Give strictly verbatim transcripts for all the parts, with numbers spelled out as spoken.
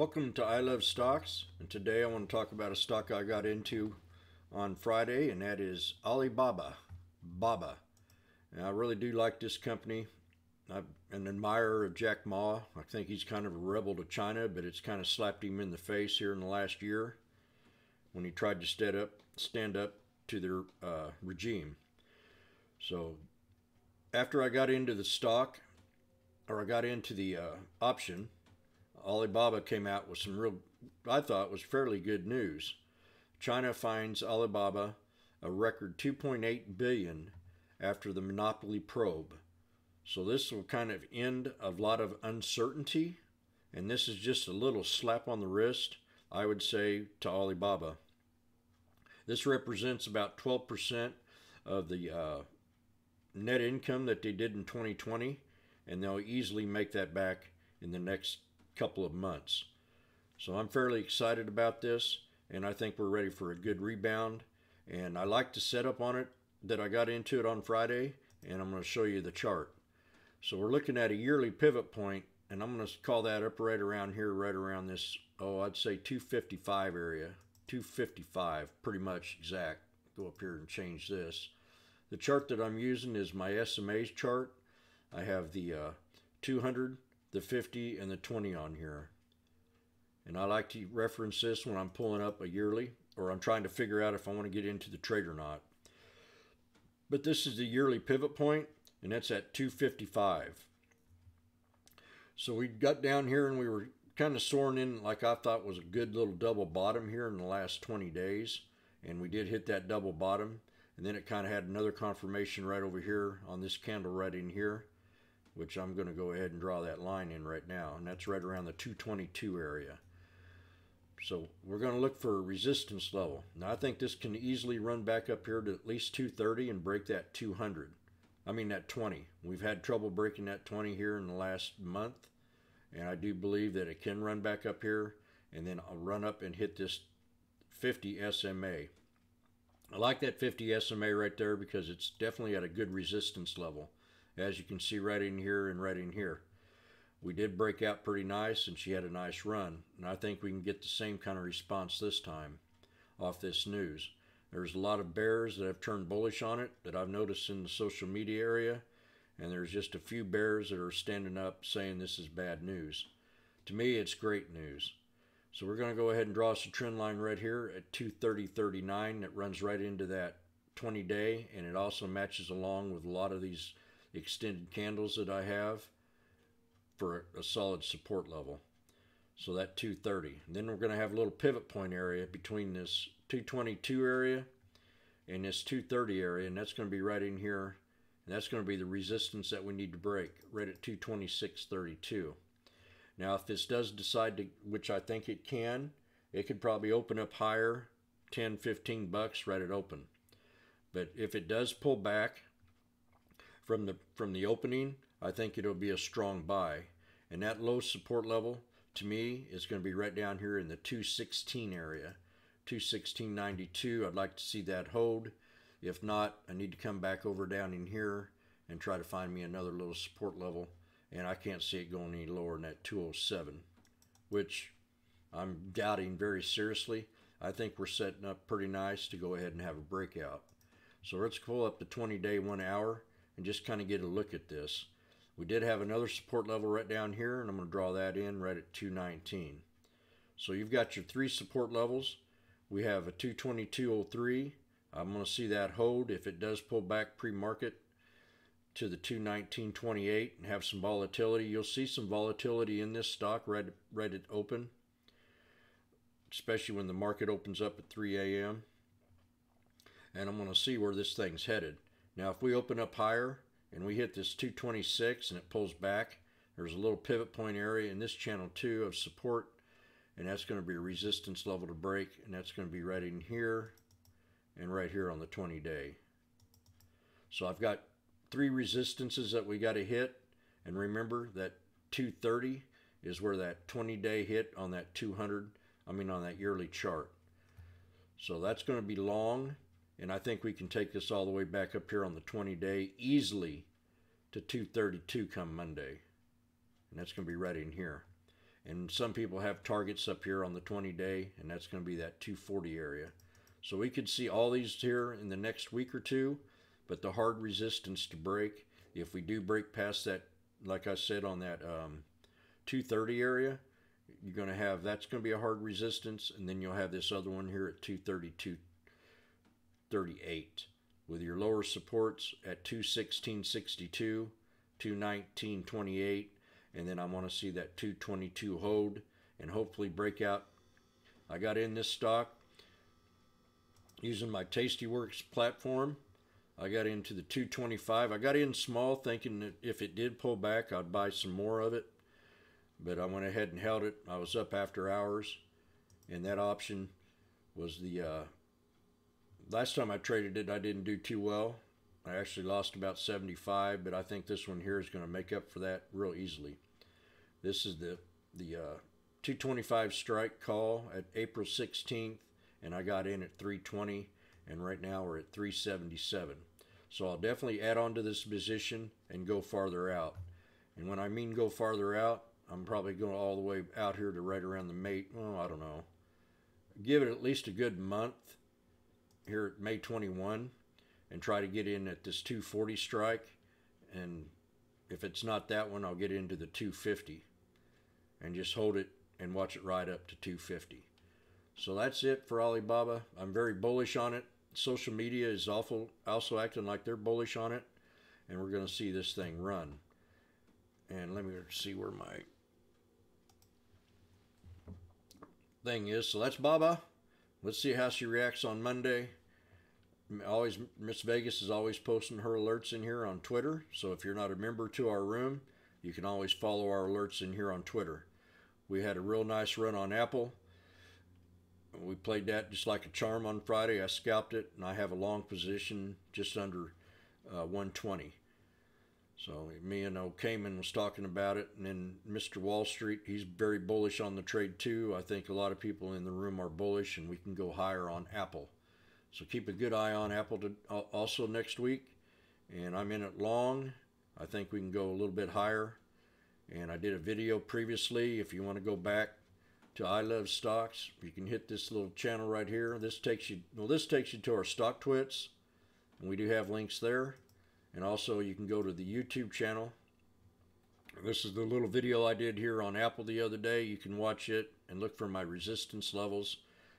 Welcome to I Love Stocks, and today I want to talk about a stock I got into on Friday, and that is Alibaba. Baba. And I really do like this company. I'm an admirer of Jack Ma. I think he's kind of a rebel to China, but it's kind of slapped him in the face here in the last year when he tried to stand up, stand up to their uh, regime. So after I got into the stock, or I got into the uh, option, Alibaba came out with some real, I thought was fairly good news. China fines Alibaba a record two point eight billion dollars after the monopoly probe. So this will kind of end a lot of uncertainty, and this is just a little slap on the wrist, I would say, to Alibaba. This represents about twelve percent of the uh, net income that they did in twenty twenty, and they'll easily make that back in the next couple of months. So I'm fairly excited about this, and I think we're ready for a good rebound. And I like to set up on it that I got into it on Friday, and I'm going to show you the chart. So we're looking at a yearly pivot point, and I'm going to call that up right around here, right around this, oh, I'd say two fifty-five area, two fifty-five pretty much exact. Go up here and change this. The chart that I'm using is my S M A's chart. I have the uh, two hundred, the fifty, and the twenty on here. And I like to reference this when I'm pulling up a yearly, or I'm trying to figure out if I want to get into the trade or not. But this is the yearly pivot point, and that's at two fifty-five. So we got down here and we were kind of soaring in like I thought was a good little double bottom here in the last twenty days. And we did hit that double bottom. And then it kind of had another confirmation right over here on this candle right in here, which I'm going to go ahead and draw that line in right now, and that's right around the two twenty-two area. So we're going to look for a resistance level. Now I think this can easily run back up here to at least two thirty and break that two hundred. I mean that twenty. We've had trouble breaking that twenty here in the last month, and I do believe that it can run back up here, and then I'll run up and hit this fifty S M A. I like that fifty S M A right there because it's definitely at a good resistance level. As you can see right in here and right in here. We did break out pretty nice, and she had a nice run. And I think we can get the same kind of response this time off this news. There's a lot of bears that have turned bullish on it that I've noticed in the social media area. And there's just a few bears that are standing up saying this is bad news. To me, it's great news. So we're going to go ahead and draw us a trend line right here at two thirty thirty-nine. That runs right into that twenty day. And it also matches along with a lot of these extended candles that I have for a solid support level. So that two thirty. And then we're going to have a little pivot point area between this two twenty-two area and this two thirty area, and that's going to be right in here, and that's going to be the resistance that we need to break right at two twenty-six thirty-two. Now if this does decide to, which I think it can, it could probably open up higher ten fifteen bucks right at open. But if it does pull back From the, from the opening, I think it'll be a strong buy. And that low support level, to me, is going to be right down here in the two sixteen area. two sixteen ninety-two, I'd like to see that hold. If not, I need to come back over down in here and try to find me another little support level. And I can't see it going any lower than that two oh seven, which I'm doubting very seriously. I think we're setting up pretty nice to go ahead and have a breakout. So let's pull up the twenty day one hour and just kind of get a look at this. We did have another support level right down here, and I'm going to draw that in right at two nineteen. So you've got your three support levels. We have a two twenty-two oh three. I'm going to see that hold if it does pull back pre-market to the two nineteen twenty-eight and have some volatility. You'll see some volatility in this stock right, right at open, especially when the market opens up at three A M And I'm going to see where this thing's headed. Now if we open up higher and we hit this two twenty-six and it pulls back, there's a little pivot point area in this channel too of support, and that's going to be a resistance level to break, and that's going to be right in here and right here on the twenty day. So I've got three resistances that we got to hit, and remember that two thirty is where that twenty day hit on that two hundred, I mean on that yearly chart. So that's going to be long. And I think we can take this all the way back up here on the twenty day easily to two thirty-two come Monday. And that's going to be right in here. And some people have targets up here on the twenty day, and that's going to be that two forty area. So we could see all these here in the next week or two, but the hard resistance to break, if we do break past that, like I said, on that um, two thirty area, you're going to have, that's going to be a hard resistance, and then you'll have this other one here at two thirty-two thirty-eight with your lower supports at two sixteen sixty-two, two nineteen twenty-eight, and then I want to see that two twenty-two hold and hopefully break out. I got in this stock using my TastyWorks platform. I got into the two twenty-five. I got in small thinking that if it did pull back, I'd buy some more of it. But I went ahead and held it. I was up after hours. And that option was the... Uh, last time I traded it, I didn't do too well. I actually lost about seventy-five, but I think this one here is going to make up for that real easily. This is the, the uh, two twenty-five strike call at April sixteenth. And I got in at three twenty, and right now we're at three seventy-seven. So I'll definitely add on to this position and go farther out. And when I mean go farther out, I'm probably going all the way out here to right around the mate. Well, I don't know. Give it at least a good month here at May twenty-first and try to get in at this two forty strike. And if it's not that one, I'll get into the two fifty and just hold it and watch it ride up to two fifty. So that's it for Alibaba. I'm very bullish on it. Social media is awful, also acting like they're bullish on it. And we're going to see this thing run. And let me see where my thing is. So that's Baba. Let's see how she reacts on Monday. Always, Miss Vegas is always posting her alerts in here on Twitter. So if you're not a member to our room, you can always follow our alerts in here on Twitter. We had a real nice run on Apple. We played that just like a charm on Friday. I scalped it, and I have a long position just under uh, one twenty. So me and O'Cayman was talking about it, and then Mister Wall Street, he's very bullish on the trade too. I think a lot of people in the room are bullish, and we can go higher on Apple. So keep a good eye on Apple to, uh, also next week, and I'm in it long. I think we can go a little bit higher, and I did a video previously. If you want to go back to I Love Stocks, you can hit this little channel right here. This takes you, well, this takes you to our Stocktwits, and we do have links there. And also you can go to the YouTube channel. This is the little video I did here on Apple the other day. You can watch it and look for my resistance levels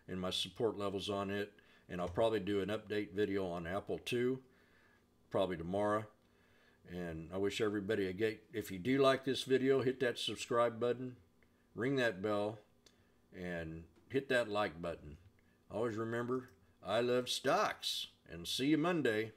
and my support levels on it. And I'll probably do an update video on Apple too, probably tomorrow. And I wish everybody a great, if you do like this video, hit that subscribe button, ring that bell, and hit that like button. Always remember, I love stocks, and see you Monday.